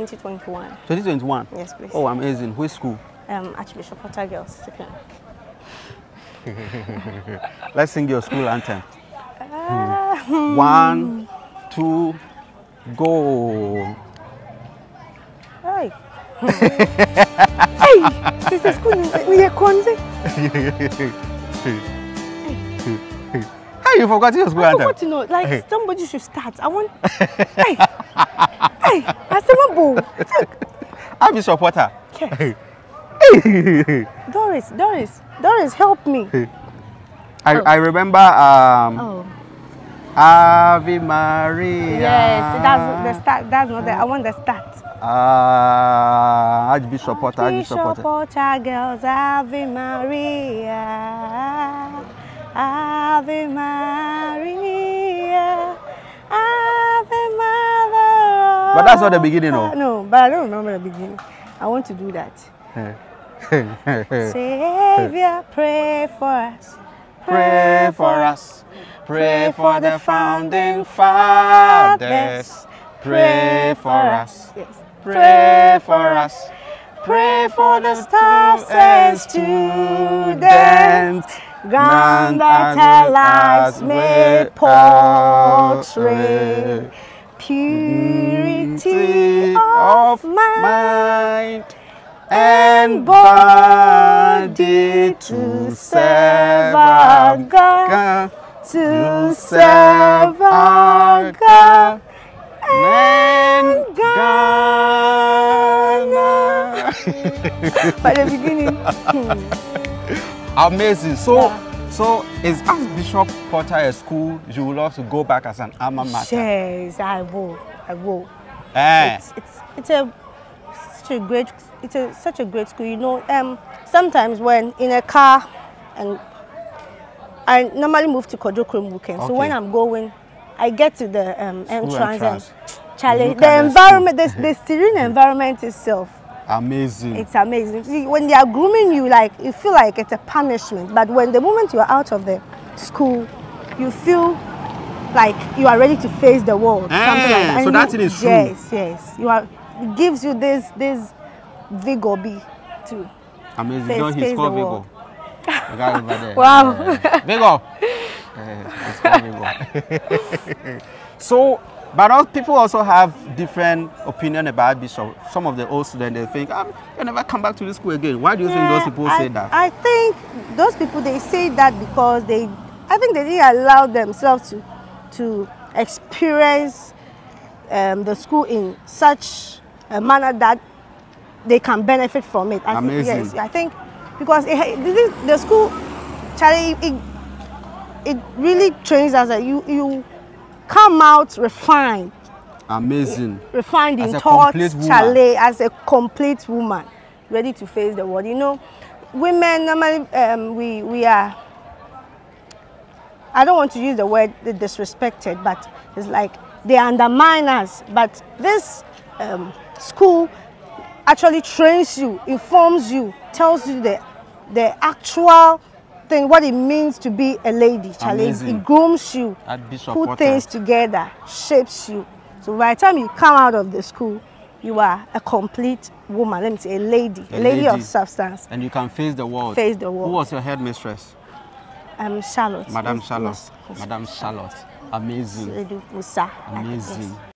2021. 2021? Yes, please. Oh, amazing. Which school? Archbishop Porter Girls. Let's sing your school anthem. 1, 2, go. Hey. Hey, this is school. We are Kwanza. Hey, you forgot your school anthem. I forgot, you know, like somebody should start. I want. Hey, hey, I said one ball. I'll be supporter. Okay. Doris, help me. I remember. Ave Maria. Yes, that's the start. That's not the. I want the start. Archbishop Porter. Archbishop Porter Girls. Ave Maria. Ave Maria. Ave Maria. But that's not the beginning, no? No, but I don't remember the beginning. I want to do that. Savior, pray for us. Pray for us. Pray for the founding fathers. Pray for us. Pray for us. Pray for the staff and students. Grant that our lives may portray purity of mind and body to serve our God. To serve our God and Ghana. By the beginning. Amazing. So, yeah. So is Archbishop Porter a school you would love to go back as an alma mater? Yes, I will. I will. Eh. It's such a great school. You know, sometimes when in a car and I normally move to Kodokrom weekend, okay. So when I'm going, I get to the entrance and challenge the environment. The serene environment itself. Amazing. It's amazing. See, when they are grooming you, like you feel like it's a punishment. But when the moment you are out of the school, you feel like you are ready to face the world. Something like that. So that is true. Yes, yes. You are. It gives you this vigor to amazing. Face the world. Vigor. The guy over there. Wow. Vigor. It's called Vigor. So, but all people also have different opinion about Bishop. Some of the old students, they think, I'll never come back to this school again. Why do you think those people say that? I think those people, they say that because I think they didn't allow themselves to experience the school in such a manner that they can benefit from it. Amazing. I think because the school, Charlie, it really trains us that you come out refined. Amazing. Refined in thought, Charlie, as a complete woman, ready to face the world. You know, women normally we are. I don't want to use the word disrespected, but it's like they undermine us. But this school actually trains you, informs you, tells you the actual thing, what it means to be a lady. It grooms you, puts things together, shapes you. So by the time you come out of the school, you are a complete woman. Let me say, a lady of substance. And you can face the world. Face the world. Who was your headmistress? Charlotte. Madame Charlotte. Amazing. Amazing.